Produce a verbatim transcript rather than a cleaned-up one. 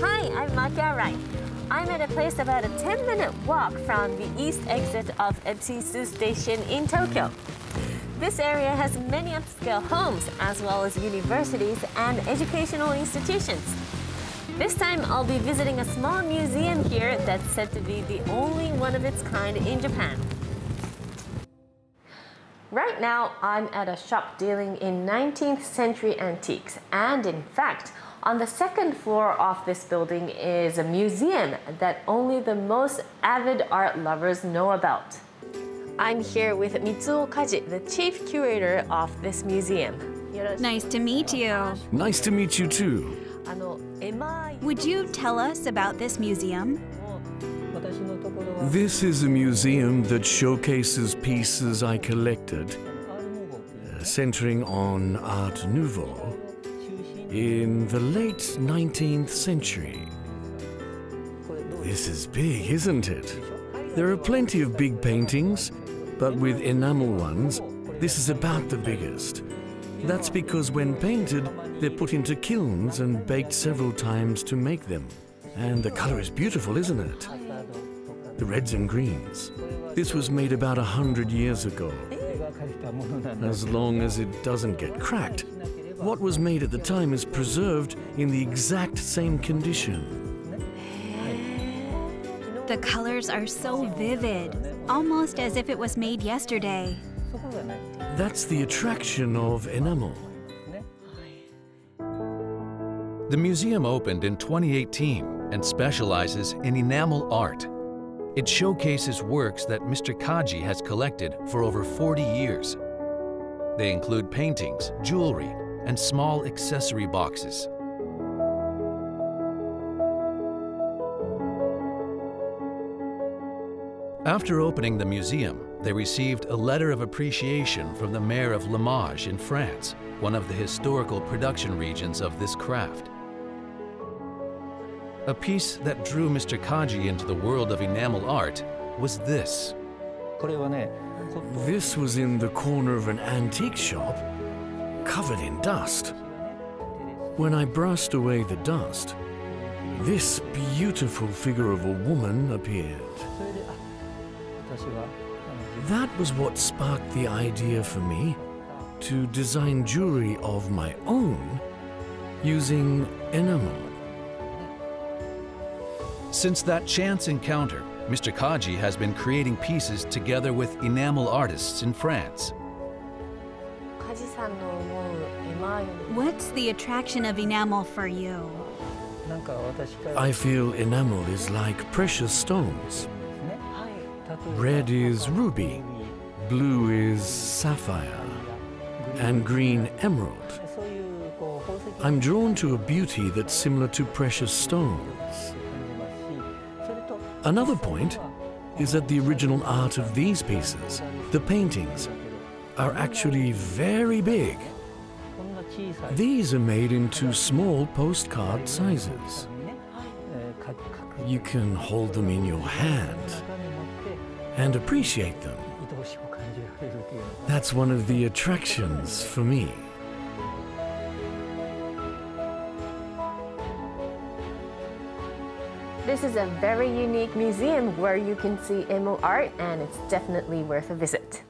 Hi, I'm Maki Arai. I'm at a place about a ten minute walk from the east exit of Ebisu Station in Tokyo. This area has many upscale homes as well as universities and educational institutions. This time I'll be visiting a small museum here that's said to be the only one of its kind in Japan. Right now I'm at a shop dealing in nineteenth century antiques, and in fact on the second floor of this building is a museum that only the most avid art lovers know about. I'm here with Mitsuo Kaji, the chief curator of this museum. Nice to meet you. Nice to meet you too. Would you tell us about this museum? This is a museum that showcases pieces I collected, uh, centering on Art Nouveau in the late nineteenth century. This is big, isn't it? There are plenty of big paintings, but with enamel ones, this is about the biggest. That's because when painted, they're put into kilns and baked several times to make them. And the color is beautiful, isn't it? The reds and greens. This was made about a hundred years ago. As long as it doesn't get cracked, what was made at the time is preserved in the exact same condition. The colors are so vivid, almost as if it was made yesterday. That's the attraction of enamel. The museum opened in twenty eighteen and specializes in enamel art. It showcases works that Mister Kaji has collected for over forty years. They include paintings, jewelry, and small accessory boxes. After opening the museum, they received a letter of appreciation from the mayor of Limoges in France, one of the historical production regions of this craft. A piece that drew Mister Kaji into the world of enamel art was this. This was in the corner of an antique shop, covered in dust. When I brushed away the dust, this beautiful figure of a woman appeared. That was what sparked the idea for me to design jewelry of my own using enamel. Since that chance encounter, Mister Kaji has been creating pieces together with enamel artists in France. What's the attraction of enamel for you? I feel enamel is like precious stones. Red is ruby, blue is sapphire, and green emerald. I'm drawn to a beauty that's similar to precious stones. Another point is that the original art of these pieces, the paintings, are actually very big. These are made into small postcard sizes. You can hold them in your hand and appreciate them. That's one of the attractions for me. This is a very unique museum where you can see enamel art, and it's definitely worth a visit.